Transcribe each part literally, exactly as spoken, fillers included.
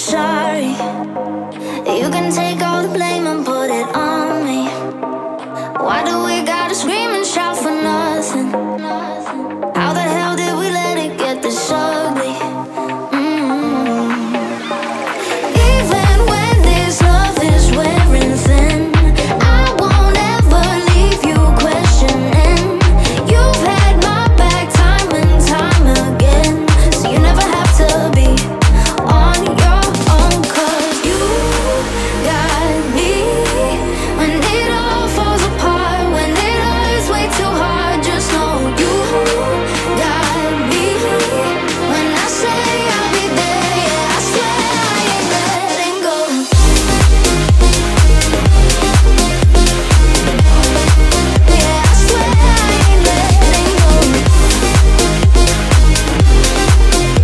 sorry. You can take all the blame and put it on me. Why do we gotta scream and shout for nothing? How the hell did we let it get this ugly? Mm-hmm. Even when this love is wearing thin, I won't ever leave you questioning. You've had my back time and time again, so you never have to be on your own. Cause you got me when it all falls apart, when it all is way too hard. Just know you got me when I say I'll be there. Yeah, I swear I ain't letting go. Yeah, I swear I ain't letting go. When I say I'll be there, yeah, I swear I ain't letting go. They say it's too much,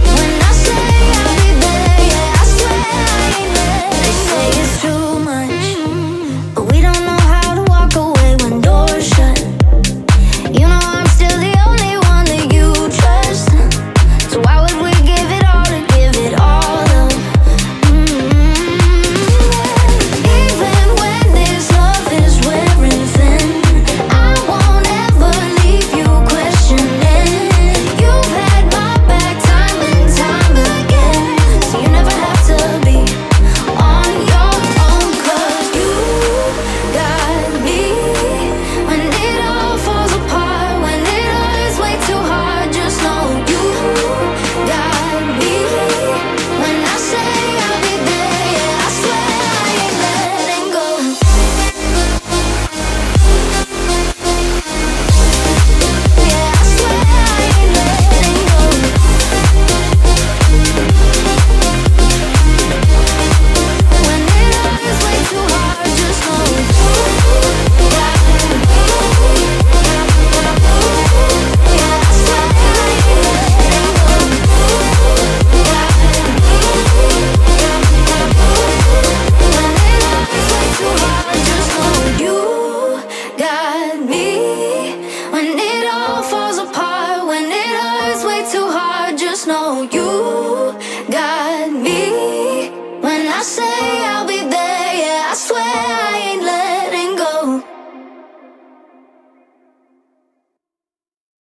but we don't know how to walk away when doors shut. You know I'm still the only one that you trust, so why would we give it all to give it all up? Mm-hmm. Even when this love is wearing thin, I won't ever leave you questioning. You've had my back time and time again, so you never have to be on your own. Cause you got me when it all falls apart, when it all is way too hard. Just know you got me when I say I'll be there. Yeah, I swear I ain't letting go. Yeah, I swear I ain't letting go. When it all is way too hard, just know you got me. Yeah, I swear I ain't letting go. When it all is way too hard, just know you got me. When it all falls apart, when it all is way too hard, just know you